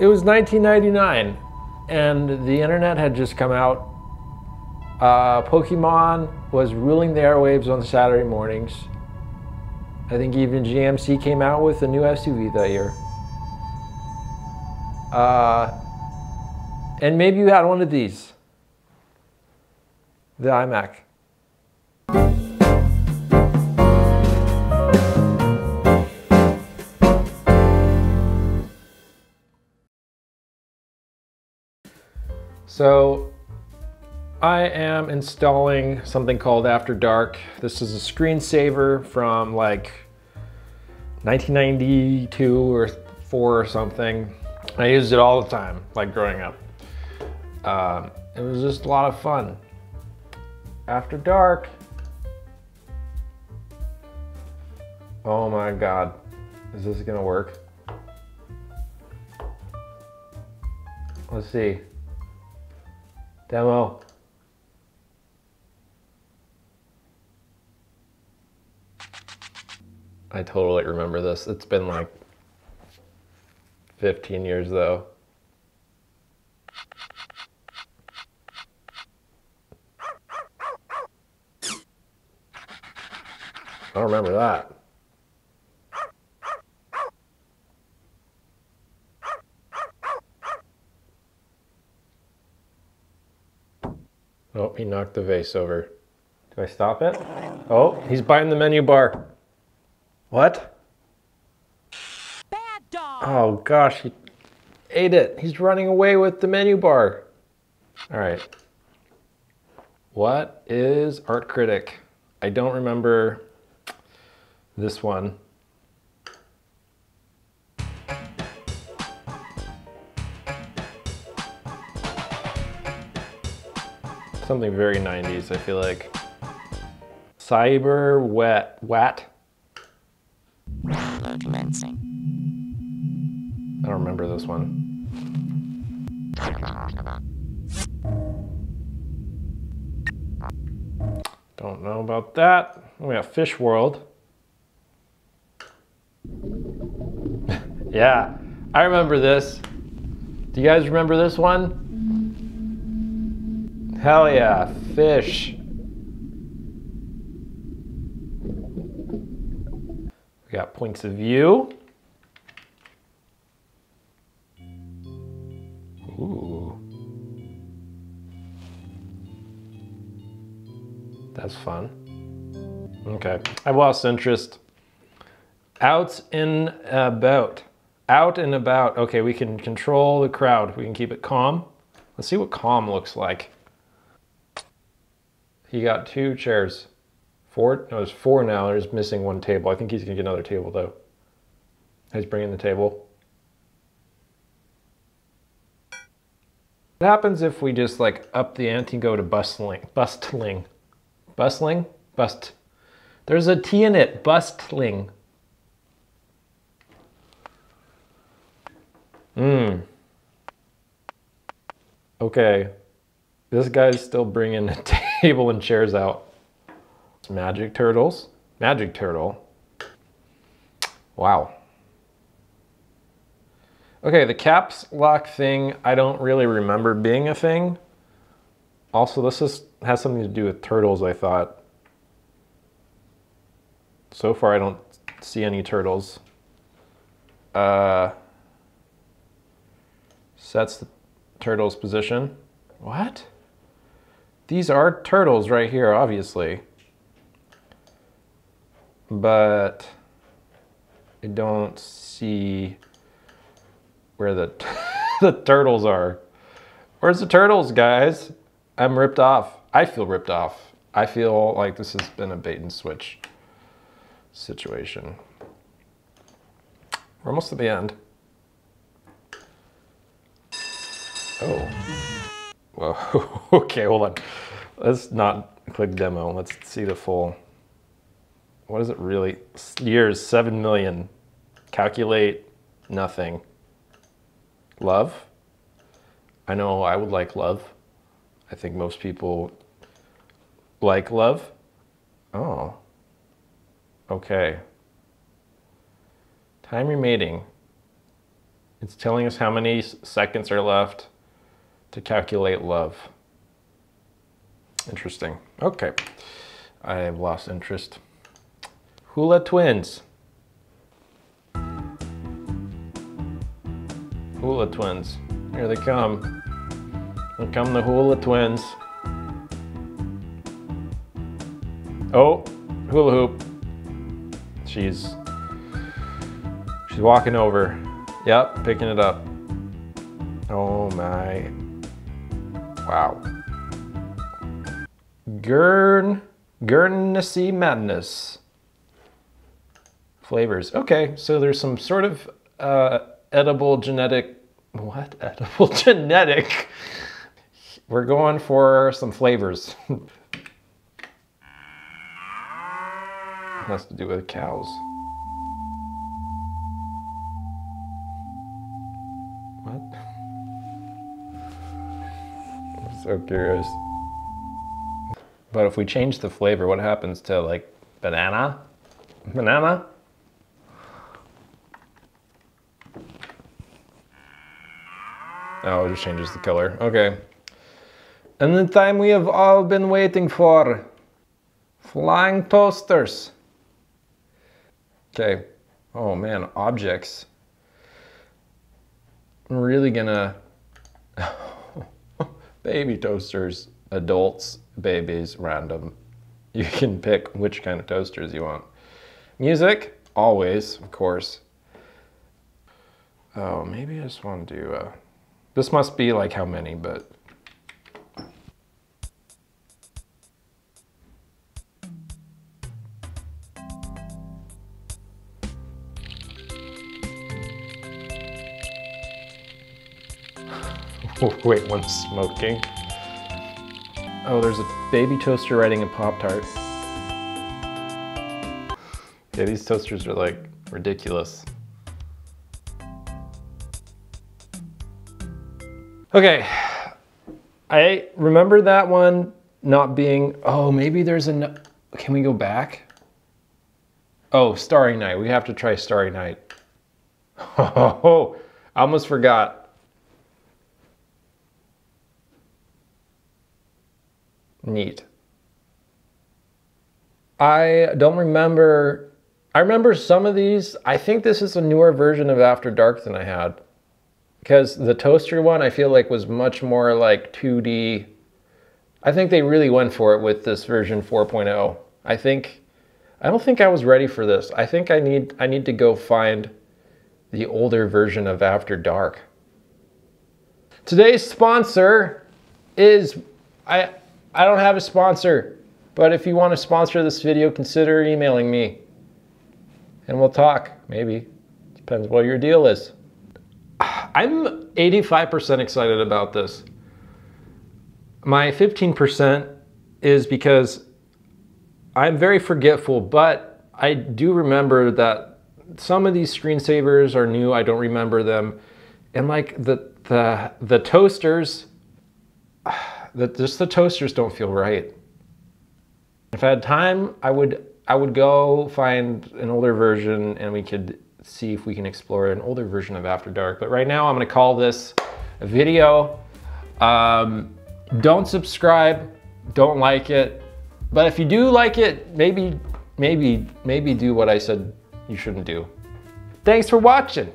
It was 1999, and the internet had just come out. Pokemon was ruling the airwaves on Saturday mornings. I think even GMC came out with a new SUV that year. And maybe you had one of these. The iMac. So I am installing something called After Dark. This is a screensaver from like 1992 or 4 or something. I used it all the time, like growing up. It was just a lot of fun. After Dark. Oh my God, is this gonna work? Let's see. Demo. I totally remember this. It's been like 15 years though. I don't remember that. Oh, he knocked the vase over. Do I stop it? Oh, he's biting the menu bar. What? Bad dog. Oh gosh, he ate it. He's running away with the menu bar. All right. What is Art Critic? I don't remember this one. Something very 90s, I feel like. Cyber wet, Wat? Download commencing. I don't remember this one. Don't know about that. We got Fish World. Yeah, I remember this. Do you guys remember this one? Hell yeah, Fish. We got Points of View. Ooh. That's fun. Okay, I've lost interest. Out and about. Out and about. Okay, we can control the crowd. We can keep it calm. Let's see what calm looks like. He got 2 chairs. 4? No, there's 4 now. There's missing 1 table. I think he's gonna get another table though. He's bringing the table. What happens if we just like up the ante and go to bustling? Bustling. Bustling? Bust. There's a T in it. Bustling. Mmm. Okay. This guy's still bringing a table. Table and chairs out. Magic Turtles. Magic Turtle. Wow. Okay, the caps lock thing, I don't really remember being a thing. Also, this has something to do with turtles, I thought. So far, I don't see any turtles. Sets the turtle's position. What? These are turtles right here, obviously. But I don't see where the, the turtles are. Where's the turtles, guys? I'm ripped off. I feel ripped off. I feel like this has been a bait and switch situation. We're almost at the end. Oh. Whoa, okay, hold on. Let's not click demo. Let's see the full. What is it really? Years, 7 million. Calculate, nothing. Love? I know I would like love. I think most people like love. Oh, okay. Time remaining. It's telling us how many seconds are left to calculate love. Interesting. Okay. I've lost interest. Hula Twins. Hula Twins. Here they come. Here come the Hula Twins. Oh, hula hoop. She's walking over. Yep, picking it up. Oh my. Wow. Gernnessy Madness. Flavors. Okay, so there's some sort of edible genetic. What? Edible genetic? We're going for some flavors. Has to do with cows. What? I'm so curious. But if we change the flavor, what happens to like banana? Banana? Oh, it just changes the color. Okay. And the time we have all been waiting for. Flying Toasters. Okay. Oh man, objects. I'm really gonna... Baby toasters, adults, babies, random. You can pick which kind of toasters you want. Music, always, of course. Oh, maybe I just want to do... this must be like how many, but... Oh, wait, one's smoking. Oh, there's a baby toaster riding a Pop-Tart. Yeah, these toasters are like ridiculous. Okay, I remember that one not being, oh, maybe there's a, can we go back? Oh, Starry Night, we have to try Starry Night. Oh, I almost forgot. Neat. I don't remember. I remember some of these. I think this is a newer version of After Dark than I had, because the toaster one I feel like was much more like 2D. I think they really went for it with this version 4.0. I don't think I was ready for this. I think I need to go find the older version of After Dark. Today's sponsor is I don't have a sponsor, but if you want to sponsor this video, consider emailing me and we'll talk, maybe. Depends what your deal is. I'm 85% excited about this. My 15% is because I'm very forgetful, but I do remember that some of these screensavers are new. I don't remember them. And like the toasters, that just the toasters don't feel right. If I had time, I would go find an older version and we could see if we can explore an older version of After Dark. But right now I'm gonna call this a video. Don't subscribe, don't like it. But if you do like it, maybe do what I said you shouldn't do. Thanks for watching.